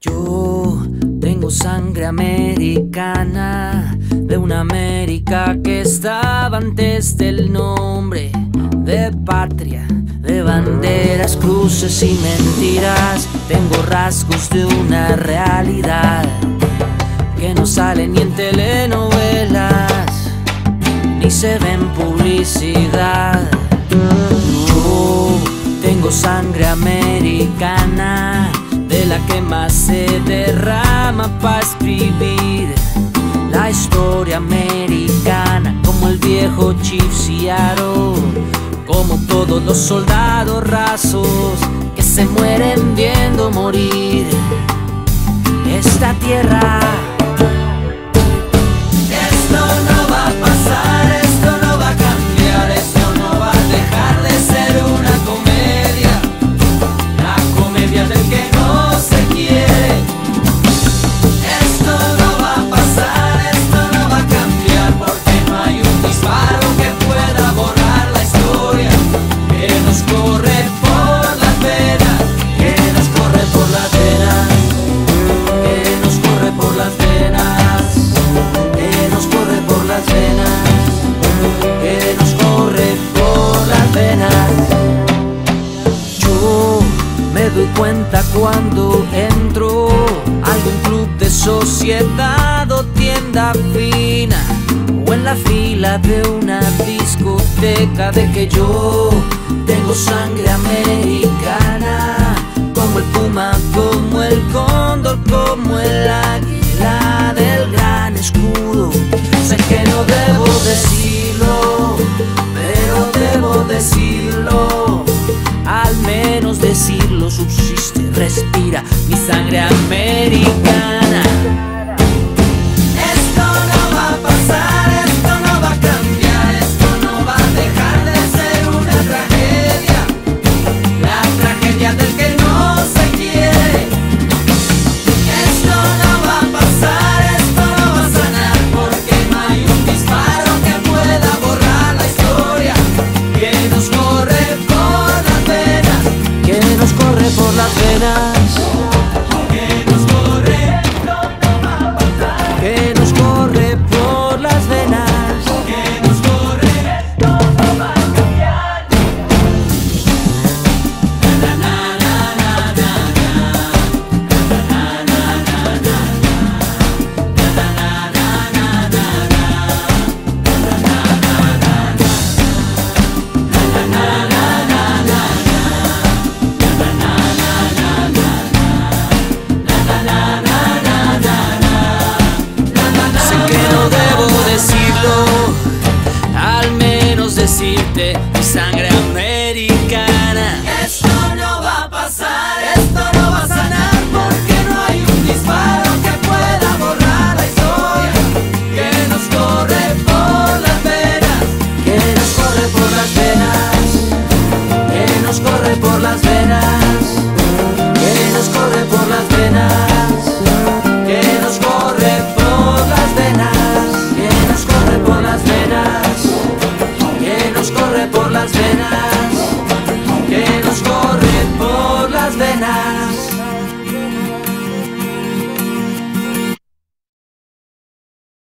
Yo tengo sangre americana, de una América que estaba antes del nombre, de patria, de banderas, cruces y mentiras. Tengo rasgos de una realidad que no sale ni en telenovelas, ni se ve en publicidad. Yo tengo sangre americana, de la que más se derrama para escribir la historia americana, como el viejo Chief Seattle, como todos los soldados rasos que se mueren viendo morir esta tierra. Me doy cuenta cuando entro a algún club de sociedad o tienda fina, o en la fila de una discoteca, de que yo tengo sangre americana, como el puma, como el cóndor, como el águila del gran escudo. Sé que no debo decirlo, pero debo decirlo, al menos decirlo subsiste, respira mi sangre americana.